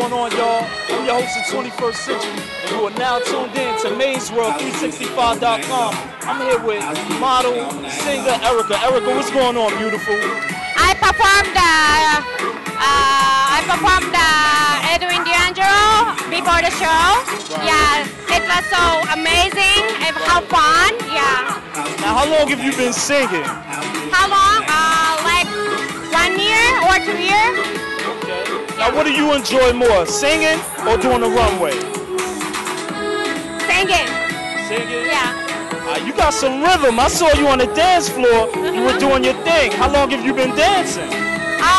going on, y'all? I'm your host of 21st Century, and you are now tuned in to Mainsworld365.com. I'm here with model, singer, Erica. Erica, what's going on, beautiful? I performed the Edwin D'Angelo before the show. Yeah, it was so amazing and how fun, yeah. Now, how long have you been singing? How long? Like 1 year or 2 years. Now, what do you enjoy more, singing or doing the runway? Singing. Singing? Yeah. You got some rhythm. I saw you on the dance floor. You were doing your thing. How long have you been dancing?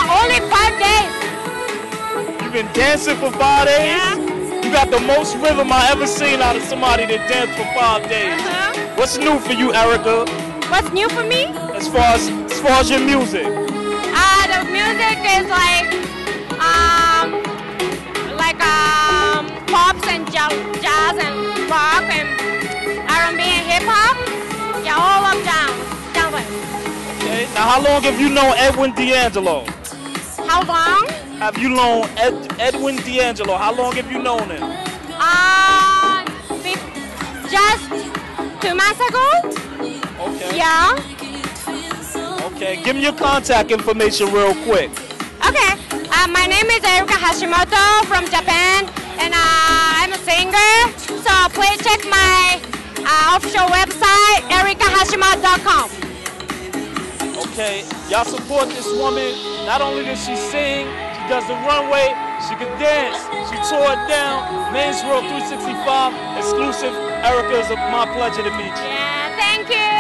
Only 5 days. You've been dancing for 5 days? Yeah. You got the most rhythm I ever seen out of somebody that danced for 5 days. What's new for you, Erica? What's new for me? As far as your music. The music is like pops and jazz and rock and R&B and hip hop, yeah, all up down. Okay. Now, how long have you known Edwin D'Angelo? How long? Have you known Edwin D'Angelo? How long have you known him? Just 2 months ago. Okay. Yeah. Okay. Give me your contact information real quick. Okay. My name is Erica Hashimoto from Japan, and I'm a singer, so please check my official website, ericahashimoto.com. Okay, y'all support this woman. Not only does she sing, she does the runway, she can dance, she tore it down. Men's World 365 exclusive. Erica, it's my pleasure to meet you. Yeah, thank you.